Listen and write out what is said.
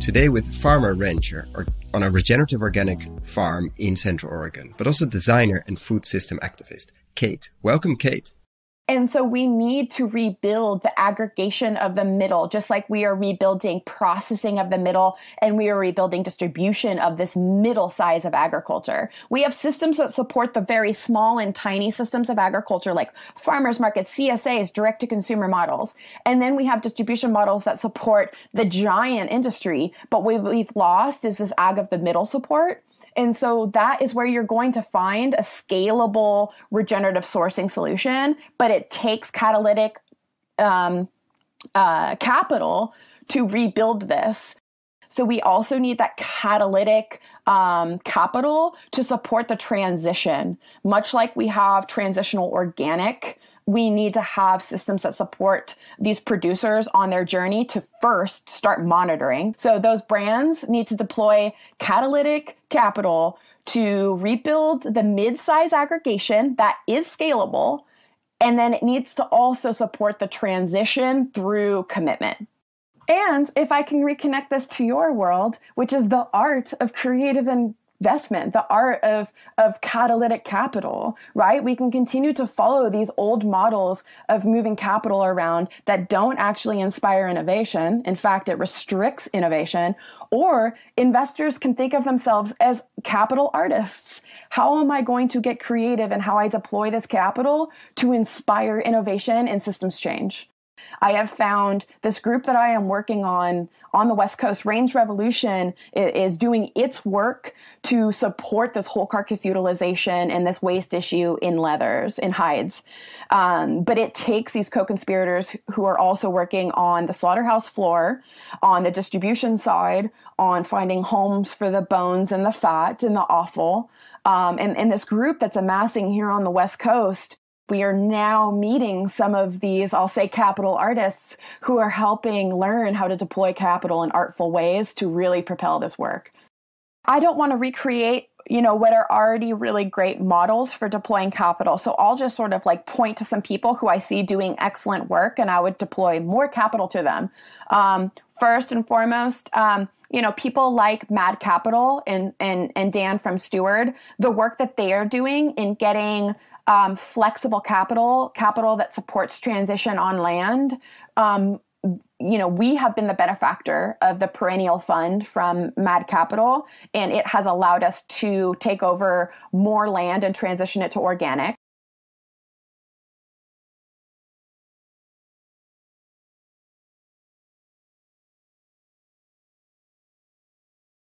Today with farmer rancher on a regenerative organic farm in Central Oregon, but also designer and food system activist, Kate. Welcome, Kate. And so we need to rebuild the aggregation of the middle, just like we are rebuilding processing of the middle, and we are rebuilding distribution of this middle size of agriculture. We have systems that support the very small and tiny systems of agriculture, like farmers markets, CSAs, direct-to-consumer models. And then we have distribution models that support the giant industry, but what we've lost is this ag of the middle support. And so that is where you're going to find a scalable regenerative sourcing solution, but it takes catalytic capital to rebuild this. So we also need that catalytic capital to support the transition. Much like we have transitional organic, we need to have systems that support these producers on their journey to first start monitoring. So those brands need to deploy catalytic capital to rebuild the mid-size aggregation that is scalable, and then it needs to also support the transition through commitment. And if I can reconnect this to your world, which is the art of creative and investment, the art of catalytic capital, right? We can continue to follow these old models of moving capital around that don't actually inspire innovation. In fact, it restricts innovation. Or investors can think of themselves as capital artists. How am I going to get creative in how I deploy this capital to inspire innovation and systems change? I have found this group that I am working on the West Coast, Range Revolution, is doing its work to support this whole carcass utilization and this waste issue in leathers, in hides. But it takes these co-conspirators who are also working on the slaughterhouse floor, on the distribution side, on finding homes for the bones and the fat and the offal. And this group that's amassing here on the West Coast, we are now meeting some of these, I'll say, capital artists who are helping learn how to deploy capital in artful ways to really propel this work. I don't want to recreate, what are already really great models for deploying capital. So I'll just sort of like point to some people who I see doing excellent work, and I would deploy more capital to them. First and foremost, people like Mad Capital and Dan from Steward, the work that they are doing in getting flexible capital that supports transition on land. We have been the benefactor of the Perennial fund from Mad Capital, and it has allowed us to take over more land and transition it to organic.